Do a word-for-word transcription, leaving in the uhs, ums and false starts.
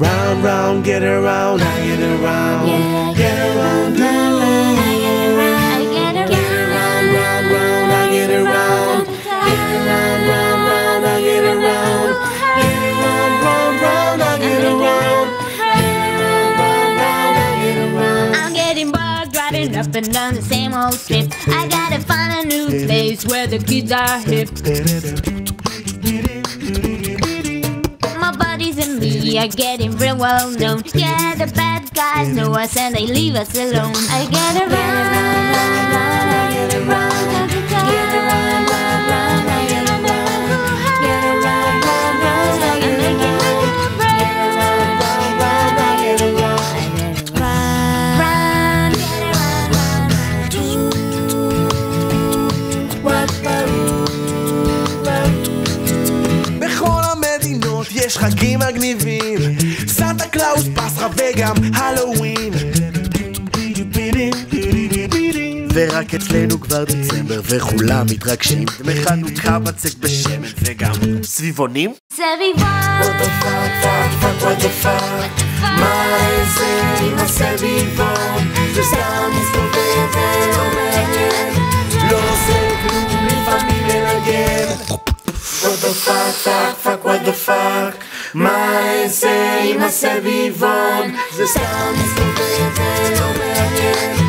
Round, round, get around, I get around. Yeah, I get around, get around, I get around. Get around, round, round, I get around. Get around, round, round, I get around. Get around, round, round, I get around. Get around, round, round, I get around. I'm getting bored driving up and down the same old strip. I gotta find a new place where the kids are hip. And me are getting real well known. Yeah, the bad guys know us and they leave us alone. I get around, I get around, I get around, get around, I get around, get around, I get יש חגים מגניבים, סנטה קלאוס, פסחה וגם הלווין, ורק אצלנו כבר דצמבר וכולם מתרגשים, מחנוכה בצק בשמן וגם סביבונים. סביבון what the fuck, fuck, fuck, what the fuck, מה זה עם הסביבון? זה סתם מסתובב ועומד, לא עושה כלום, לפעמים מנגן. What the fuck, fuck, fuck, what the fuck? מה זה עם הסביבון? זה סתם מסתובב ולא מעניין.